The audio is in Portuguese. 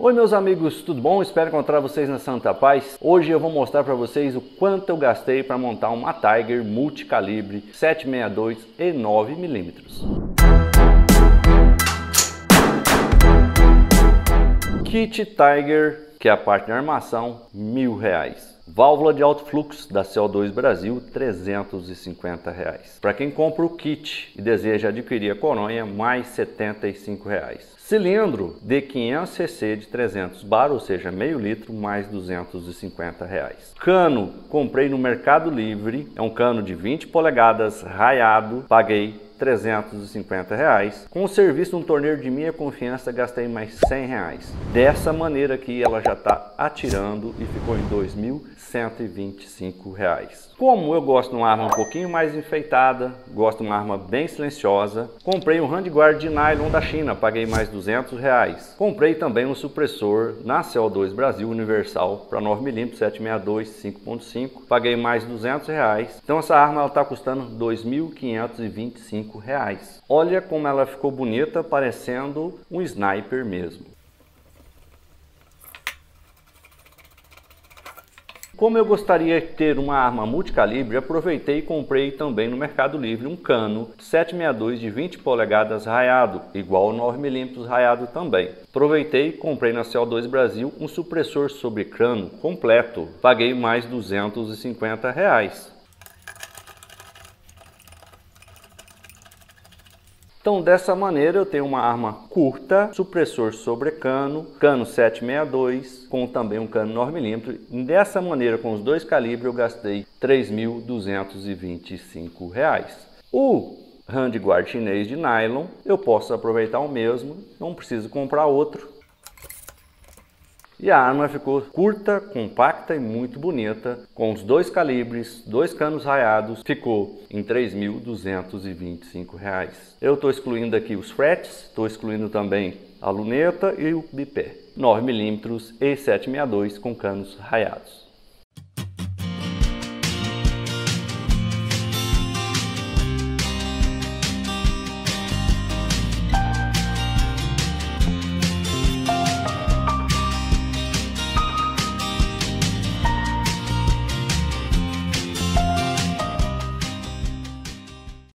Oi meus amigos, tudo bom? Espero encontrar vocês na Santa Paz. Hoje eu vou mostrar para vocês o quanto eu gastei para montar uma Tiger multicalibre 7.62 e 9mm. Kit Tiger, que é a parte da armação, R$ 1.000. Válvula de alto fluxo da CO2 Brasil, R$ 350. Para quem compra o kit e deseja adquirir a coronha, mais R$ 75. Cilindro de 500cc de 300 bar, ou seja, meio litro, mais R$ 250. Cano, comprei no Mercado Livre, é um cano de 20 polegadas, raiado, paguei R$ 350. Com o serviço de um torneiro de minha confiança, gastei mais R$ 100. Dessa maneira aqui, ela já está atirando e ficou em R$ 2.125. Como eu gosto de uma arma um pouquinho mais enfeitada, gosto de uma arma bem silenciosa, comprei um handguard de nylon da China, paguei mais R$ 200. Comprei também um supressor na CO2 Brasil Universal para 9mm 7.62 5.5, paguei mais R$ 200. Então essa arma está custando R$ 2.525. Olha como ela ficou bonita, parecendo um sniper mesmo. Como eu gostaria de ter uma arma multicalibre, aproveitei e comprei também no Mercado Livre um cano 7.62 de 20 polegadas raiado, igual 9mm raiado também. Aproveitei e comprei na CO2 Brasil um supressor sobre cano completo, paguei mais R$ 250. Então dessa maneira eu tenho uma arma curta, supressor sobre cano, cano 7.62 com também um cano 9mm. Dessa maneira, com os dois calibres, eu gastei R$ 3.225. O handguard chinês de nylon, eu posso aproveitar o mesmo, não preciso comprar outro. E a arma ficou curta, compacta e muito bonita, com os dois calibres, dois canos raiados, ficou em R$ 3.225. Eu estou excluindo aqui os fretes, estou excluindo também a luneta e o bipé, 9mm e 7.62 com canos raiados.